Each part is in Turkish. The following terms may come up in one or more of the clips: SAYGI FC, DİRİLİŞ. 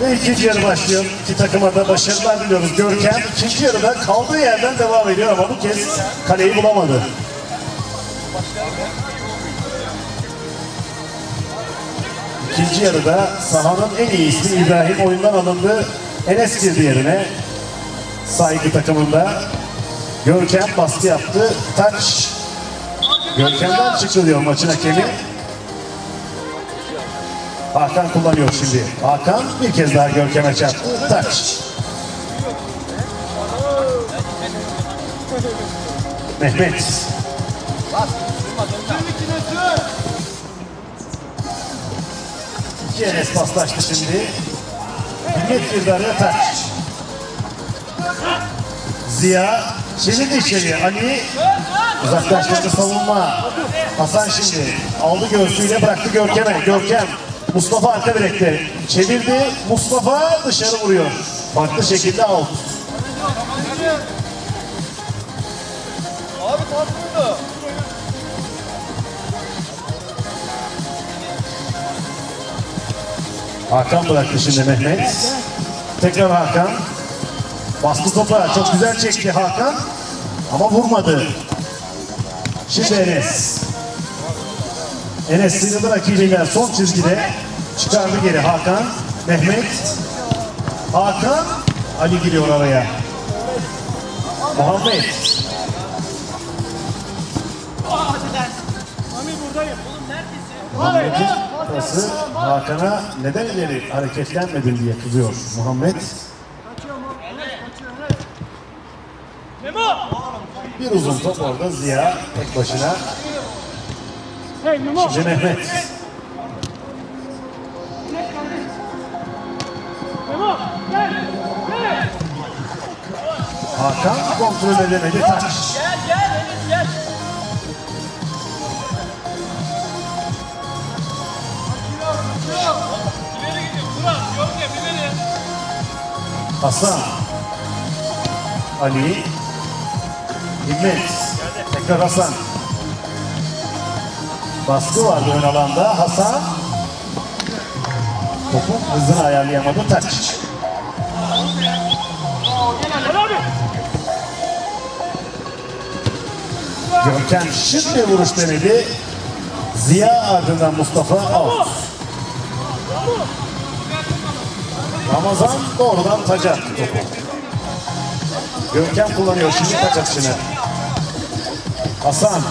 Ve ikinci yarı başlıyor. İki takıma da başarılar diliyoruz. Görkem ikinci yarıda kaldığı yerden devam ediyor ama bu kez kaleyi bulamadı. İkinci yarıda sahanın en iyi ismi İbrahim oyundan alındı. Enes girdi yerine. Saygı takımında Görkem baskı yaptı. Taç Görkem'den çıkılıyor maçın hakemi. Hakan kullanıyor şimdi. Hakan bir kez daha Görkem'e çarptı. Taç. Mehmet. İki Enes paslaştı şimdi. Mehmet Güzdar'la Taç. Ziya çevirdi içeriye. Ali uzaklaştırdı savunma. Hasan şimdi aldı göğsüyle bıraktı Görkem'e. Görkem. Mustafa arka direkte çevirdi. Mustafa dışarı vuruyor. Farklı şekilde out. Abi tartışıldı. Hakan bıraktı şimdi Mehmet. Tekrar Hakan. Bastı topa. Çok güzel çekti Hakan. Ama vurmadı. Şimdi Enes. Enes sınırlı rakibiyle son çizgide çıkardı geri Hakan. Mehmet. Hakan. Ali giriyor araya. Muhammed. Muhammed'in pası Hakan'a neden ileri hareketlenmedin diye kızıyor Muhammed. Bir uzun top orada Ziya tek başına. Şimdi Mehmet. Hakan kontrol edemedi. Taç. Gel. Hasan. Ali. Hikmet. Tekrar Hasan. Baskı vardı ön alanda. Hasan topun hızını ayarlayamadı. Taç. Görkem şimdi vuruş denedi. Ziya ardından Mustafa out. Ramazan doğrudan Taç'a topu. Görkem kullanıyor şimdi Taç atışını. Hasan.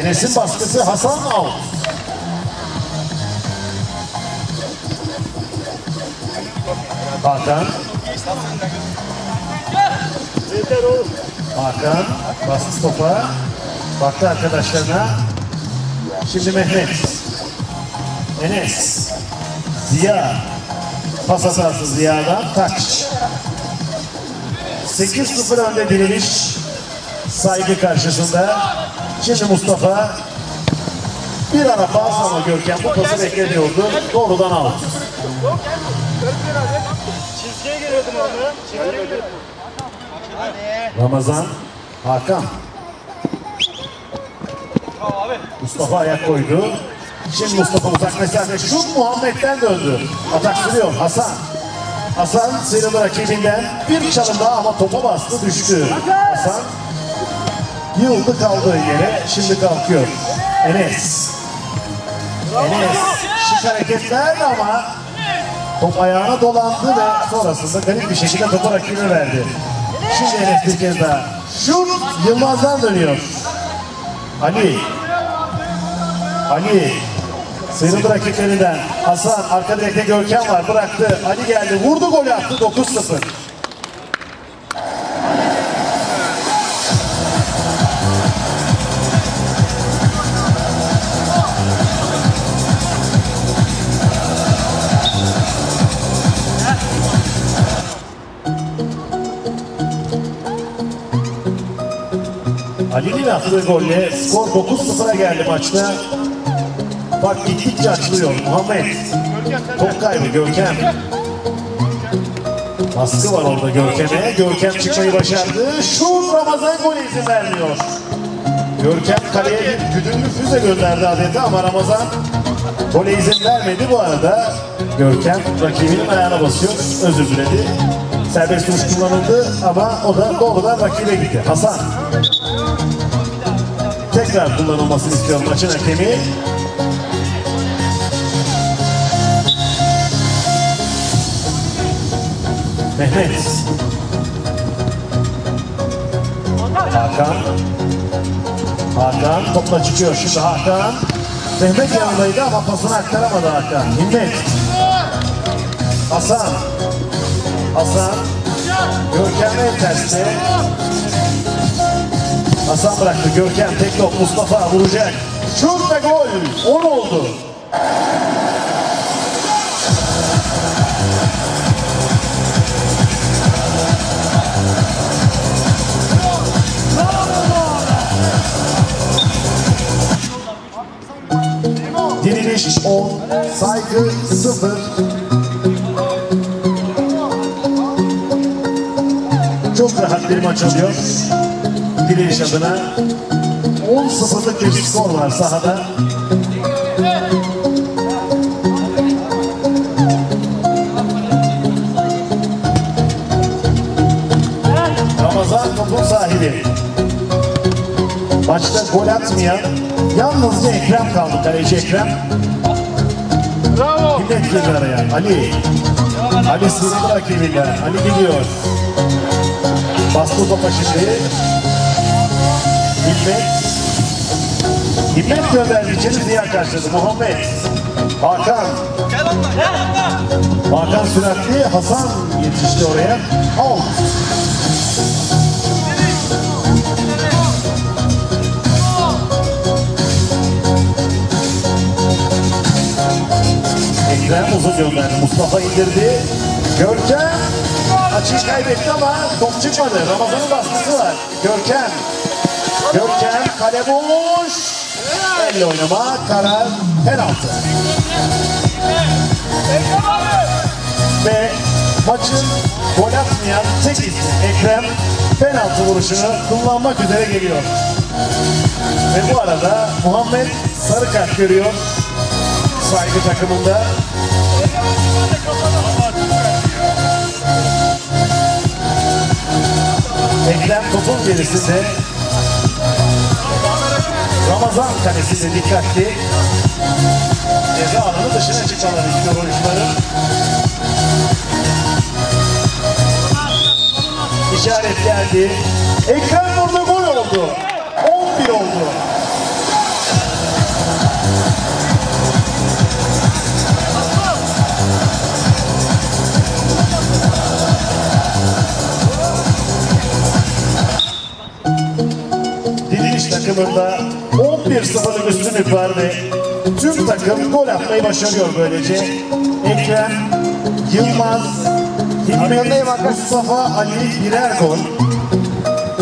Enes'in baskısı Hasan out. Hakan. Hakan bastı topa. Baktı arkadaşlarına. Şimdi Mehmet. Enes. Ziya. Pas hatası Ziya'dan Taç. 8-0 önde Diriliş. Saygı karşısında. Şimdi Mustafa bir ara pas ama Görkem bu pası beklemiyordu. Doğrudan out. Çizgiye geliyordum onu. Ramazan, Hakan. Mustafa ayak koydu. Şimdi Mustafa uzak mesafe. Şu Muhammed'den döndü. Atak sürüyor Hasan. Hasan sıyrıldı rakibinden. Bir çalım daha ama topa bastı düştü. Hasan yıldı kaldığı yere. Şimdi kalkıyor. Enes. Enes. Şık hareketler ama top ayağına dolandı ve sonrasında garip bir şekilde topa rakibi verdi. Şimdi Enes bir kez daha. Şut Yılmaz'dan dönüyor. Ali. Ali sıyrıldı rakiplerinden. Hasan arka direkte Görkem var, bıraktı. Ali geldi, vurdu, gol attı. 9-0. Ali'nin attığı golle skor 9-0'a geldi maçta. Bak gittikçe açılıyor Muhammed. Top kaybı Görkem. Baskı var orada Görkem'e. Görkem çıkmayı başardı. Şut, Ramazan golü izin vermiyor. Görkem kaleye bir güdümlü füze gönderdi adeta ama Ramazan gole izin vermedi. Bu arada Görkem rakibinin ayağına basıyor. Özür diledi. Serbest vuruş kullanıldı ama o da doğrudan rakibe gitti. Hasan. Tekrar kullanılmasını istiyor maçın hakemi. Mehmet. Hakan. Hakan topla çıkıyor şimdi Hakan. Mehmet yanındaydı ama pasını aktaramadı Hakan. Himmet. Hasan. Hasan. Görkem en terste. Hasan bıraktı. Görkem tek top. Mustafa vuracak. Şut ve gol. 10 oldu. DİRİLİŞ 10, SAYGI 0. Çok rahat bir maç oluyor. DİRİLİŞ adına 10-0'lık bir skor var sahada. Ramazan topun sahibi. Maçta gol atmayan yalnızca Ekrem kaldı. Kaleci Ekrem. Bravo. Himmet girdi araya. Ali. Ali sınırlı rakibiyle. Ali gidiyor. Bastı topa şimdi. Himmet. Himmet gönderdi. İçeri Ziya karşıladı. Muhammed. Hakan. Hakan süratli. Hasan yetişti oraya. Out. Ekrem uzun gönderdi. Mustafa indirdi. Görkem açıyı kaybetti ama top çıkmadı. Ramazan'ın baskısı var. Görkem. Görkem kale boş. Elle oynama. Karar penaltı. Ve maçın gol atmayan tek isim Ekrem penaltı vuruşunu kullanmak üzere geliyor. Ve bu arada Muhammed sarı kart görüyor. SAYGI takımında. Ekrem topun gerisinde. Ramazan kalesinde dikkatli. Ceza alanı dışına çıkanlar istiyor oyuncuların. İşaret geldi. Ekrem burada gol oldu. 11 oldu. Takımında 11-0'lık üstünlük var ve tüm takım gol atmayı başarıyor böylece. Ekrem, Yılmaz, Himmet, Mustafa, Ali birer gol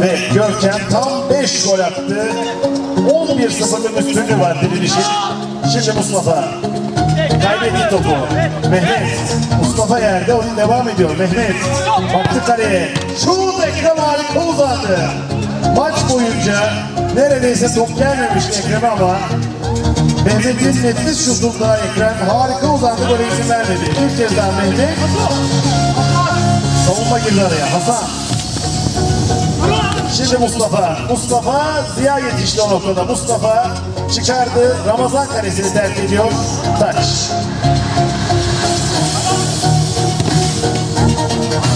ve Görkem tam 5 gol attı. 11-0'lık üstünlüğü var DİRİLİŞ'in. Şimdi Mustafa kaybetti topu. Mehmet, Mustafa yerde, oyun devam ediyor. Mehmet baktı kaleye. Şut, Ekrem harika uzandı. Maç boyunca neredeyse top gelmemişti Ekrem'e ama Mehmet'in nefis şutunda Ekrem harika uzandı, gole izin vermedi. Bir kez daha Mehmet. Savunma girdi araya. Hasan. Şimdi Mustafa. Mustafa Ziya yetişti o noktada. Mustafa çıkardı. Ramazan kalesini terk ediyor. Taç.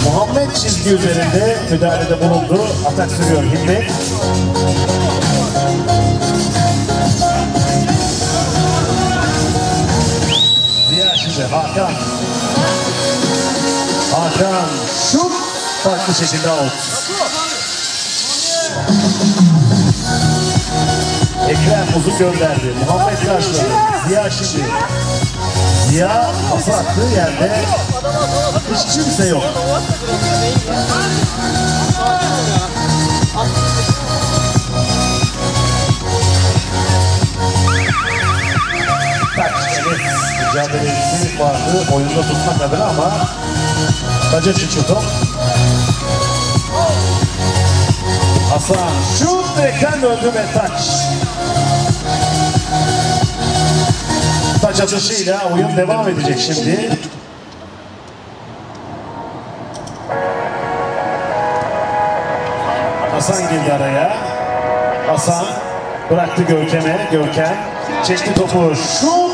Muhammed çizgi üzerinde müdahalede bulundu. Atak sürüyor Himmet. Ziya şimdi Hakan. Hakan şut farklı şekilde out. Ekrem uzun gönderdi. Muhammed karşıladı. Ziya şimdi. Ziya pası attığı yerde hiç kimse yok. Mücadelesi vardı oyunda tutmak adına ama Kaçıncı şutu? Hasan şut direkten döndü ve taç. Taç atışıyla oyun devam edecek şimdi. Hasan girdi araya. Hasan bıraktı Görkem'e. Görkem çekti topu. Şut!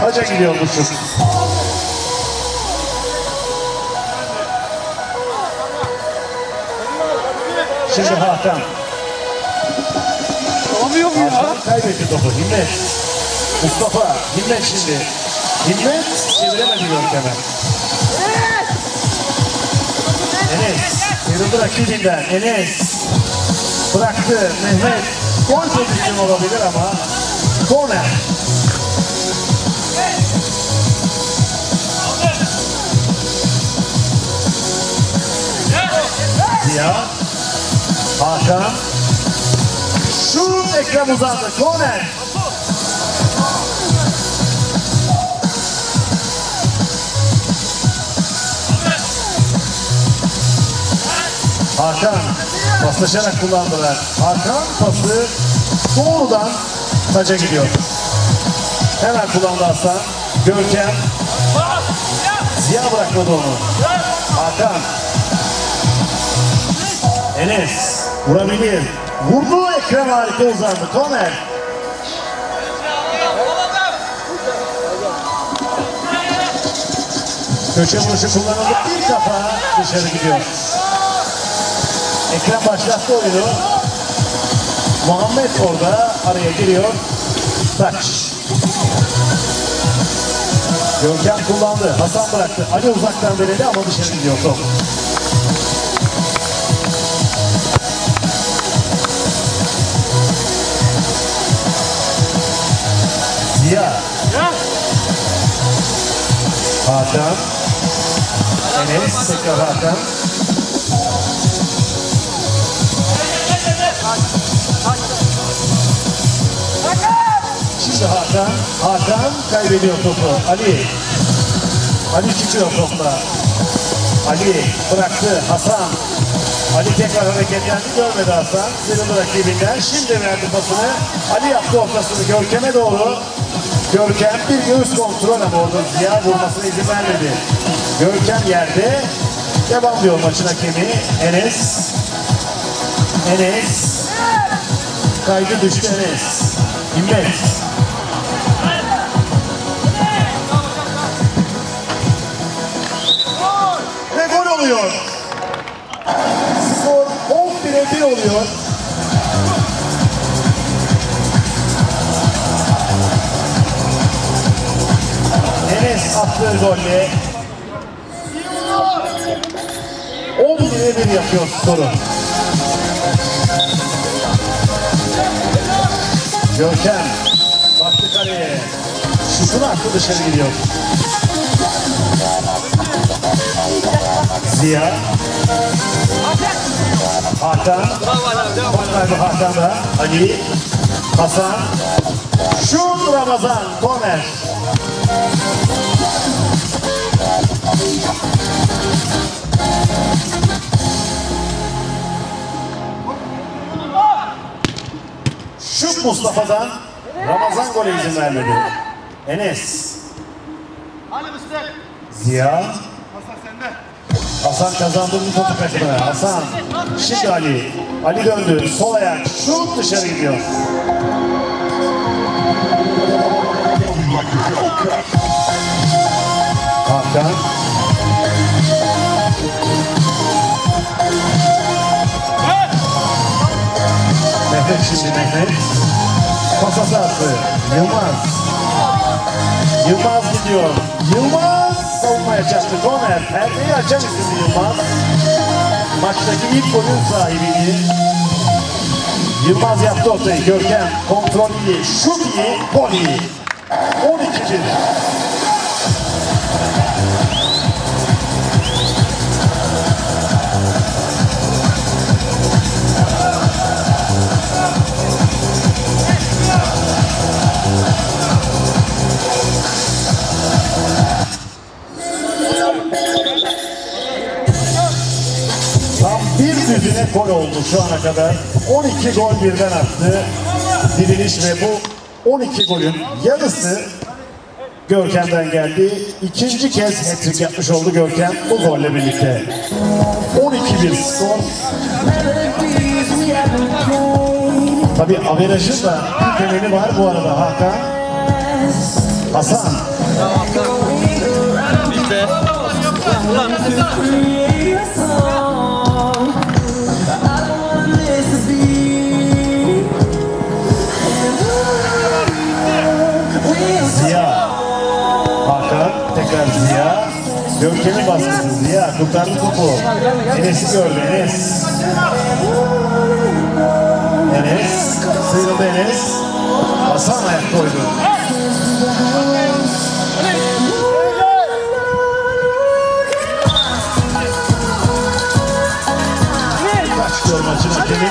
Taca gidiyor bu şut. Şimdi Hakan. Olamıyor mu ya? Hakan kaybetti topu. Himmet. Mustafa. Himmet şimdi. Himmet çeviremedi Görkem'e. Enes. Yırıldı rakibinden. Enes. Bıraktı Mehmet. Gol pozisyonu olabilir ama korner. Ziya. Hakan. Şut Ekrem uzandı. Korner. Hakan paslaşarak kullandılar. Hakan pası doğrudan taca gidiyor. Hemen kullandı Hasan. Görkem. Ziya bırakmadı onu. Hakan. Enes vurabilir. Vurdu. Ekrem harika uzandı. Tomer. Köşe vuruşu kullanıldı. Bir kafa dışarı gidiyor. Ekrem başlattı oyunu. Muhammed orada araya giriyor. Taç. Görkem kullandı. Hasan bıraktı. Ali uzaktan verdi ama dışarı gidiyor top. Ziya. Hakan. Enes. Tekrar Hakan. Şimdi Hakan. Hakan kaybediyor topu. Ali. Ali çıkıyor topla. Ali bıraktı. Hasan. Ali tekrar hareketlendi. Görmedi Hasan. Sırılı rakibinden. Şimdi verdi pasını. Ali yaptı ortasını Görkem'e doğru. Görkem bir göğüs kontrol ama orada Ziya vurmasına izin vermedi. Görkem yerde. Devam diyor maçın hakemi. Enes. Enes. Kaydı düştü Enes. Himmet. Ve gol oluyor. Skor 11'e 1 oluyor. Enes attığı golle 11'e 1 yapıyor skoru. Görkem baktı kaleye. Şutunu attı dışarı gidiyor. Ziya. Hakan. Korner'de Hakan'da. Ali. Hasan. Şut Ramazan. Korner. Şut Mustafa'dan. Ramazan gole izin vermedi. Enes. Ziya. Hasan kazandı bu topu kaçırmaya. Hasan. Şimdi Ali. Ali döndü. Sol ayak. Şut dışarı gidiyor. Hakan. Mehmet şimdi Mehmet. Pasası attı. Yılmaz. Yılmaz gidiyor. Yılmaz savunmaya çarptı. Korner. Perdeyi açan isimli Yılmaz. Maçtaki ilk golün sahibiydi. Yılmaz yaptı ortayı. Görkem kontrol iyi. Şut iyi. Gol iyi. 12'dir. 100'üne gol oldu şu ana kadar. 12 gol birden attı Diriliş ve bu 12 golün yarısı Görkem'den geldi. İkinci kez hat-trick yapmış oldu Görkem bu golle birlikte. 12-1 skor. Tabii averajın da bir temeli var bu arada Hakan. Hasan. İşte. Ziya. Hakan tekrar Ziya. Görkem'in baskısı Ziya. Kurtardı topu. Enes'i gördü. Enes. Enes, sıyrıldı Enes, Hasan ayak koydu. Başlıyor maçın hakemi.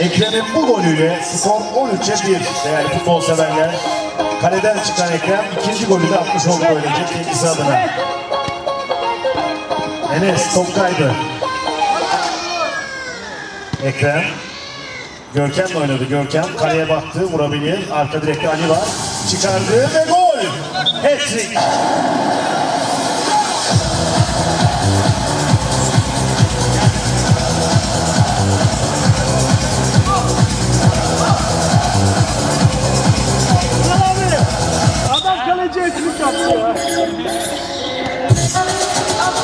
Ekrem'in bu golüyle skor 13-1 değerli futbol severler. Kaleden çıkan Ekrem ikinci golü de atmış oldu böylece kendisi adına. Enes top kaydı. Ekrem. Görkem'le oynadı. Görkem kaleye baktı, vurabilir. Arka direkte Ali var. Çıkardı ve gol! Hat-trick!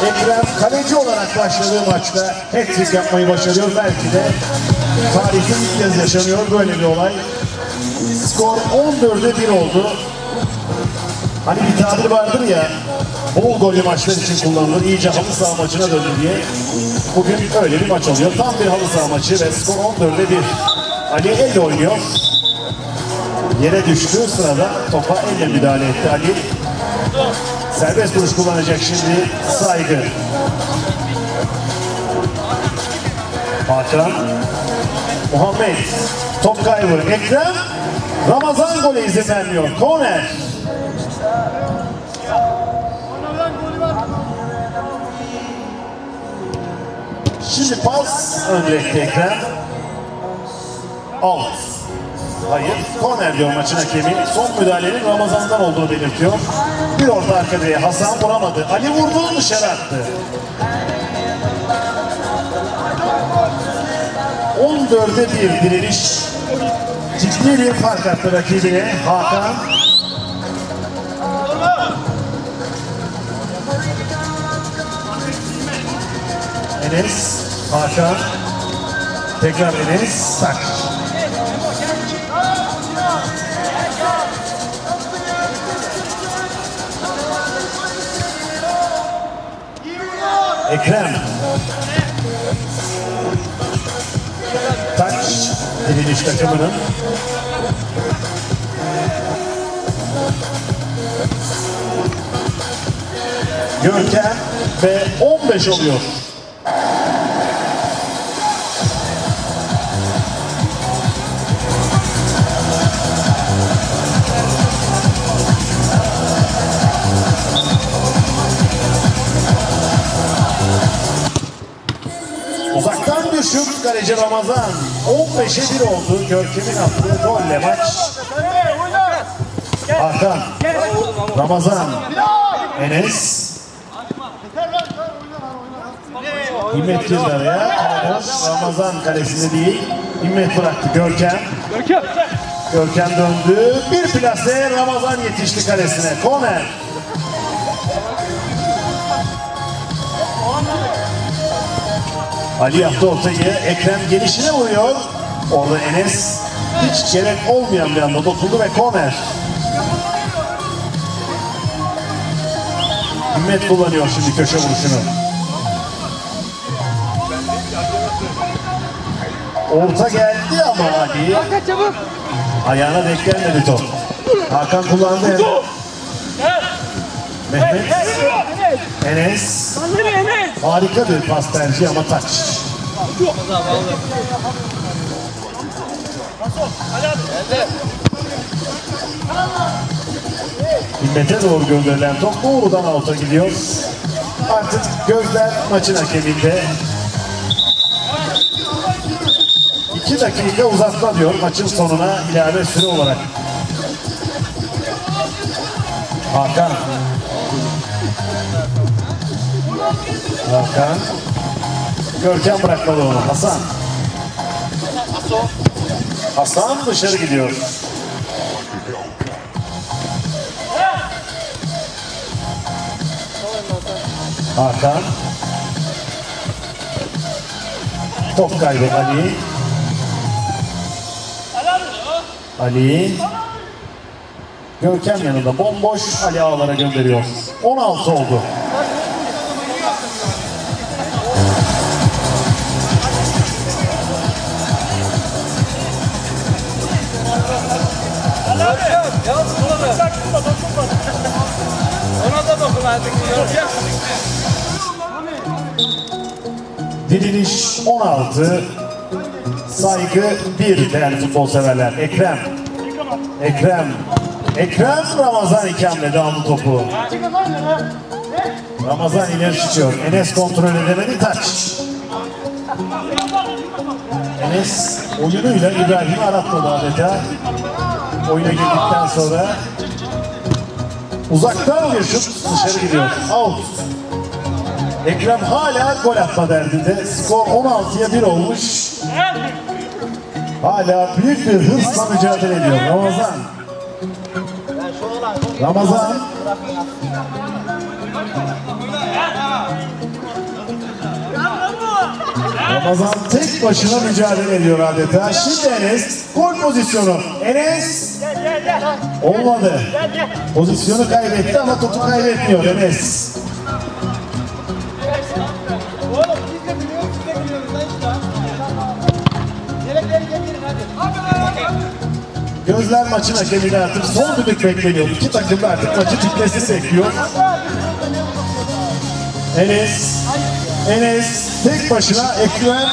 Ekrem kaleci olarak başladığı maçta hat-trick yapmayı başarıyor. Belki de tarihin ilk kez yaşanıyor böyle bir olay. Skor 14-1 oldu. Hani bir tabir vardır ya, bol golü maçlar için kullanılır, iyice halı saha maçına döndü diye. Bugün öyle bir maç oluyor. Tam bir halı saha maçı ve skor 14-1. Ali elle oynuyor. Yere düştü, sırada topa elle müdahale etti Ali. Serbest vuruş kullanacak şimdi Saygı. Hakan, Muhammed, top kaybı, Ekrem, Ramazan golü izin vermiyor, korner. Şimdi pas, öncelikle Ekrem, out. Hayır, korner diyor maçın hakemi. Son müdahalenin Ramazan'dan olduğu belirtiyor. Bir orta arka direğe Hasan vuramadı. Ali vurdu, dışarı attı. 14-1 diriliş. Ciddi bir fark attı rakibine Hakan. Enes, Hakan. Tekrar Enes, tak. Ekrem. Taç, DİRİLİŞ takımının. Görkem ve 15 oluyor. Uzaktan bir şut, kaleci Ramazan. 15'e 1 oldu. Görkem'in attığı golle maç. Hakan, Ramazan, Enes. Himmet girdi araya. Ramazan kalesinde değil. Himmet bıraktı. Görkem. Görkem döndü. Bir plase Ramazan yetişti kalesine. Korner. Ali yaptı ortayı, Ekrem gelişine vuruyor. Orada Enes hiç gerek olmayan bir anda dokundu ve korner. Himmet kullanıyor şimdi köşe vuruşunu. Orta geldi ama Ali. Ayağına denk gelmedi top. Hakan kullandı. Mehmet. Enes. Harika bir pas tercihi ama taç. Himmet'e doğru gönderilen top doğrudan alta gidiyor. Artık gözler maçın hakeminde. 2 dakika uzatma diyor maçın sonuna ilave süre olarak. Hakan. Hakan. Görkem bırakmadı onu. Hasan. Hasan dışarı gidiyor. Hakan. Top kaybı Ali. Ali. Görkem yanında bomboş, Ali ağlara gönderiyor. 16 oldu. Diriliş 16, Saygı 1 değerli futbol severler. Ekrem Ramazan ikamle aldı topu. Ramazan ileri çıkıyor. Enes kontrol edemedi, taç. Enes oyunuyla İbrahim'i aratmadı adeta. Oyuna girdikten sonra uzaktan bir şut dışarı gidiyor. Out. Ekrem hala gol atma derdinde. Skor 16'ya 1 olmuş. Hala büyük bir hırsla mücadele ediyor Ramazan. Ramazan. Ramazan tek başına mücadele ediyor adeta. Şimdi Enes gol pozisyonu. Enes olmadı. Pozisyonu kaybetti ama topu kaybetmiyor Enes. Gözler maçın hakemini artık son düdük bekleniyor. İki takım da artık maçı bitmesi bekliyor. Enes tek başına Ekrem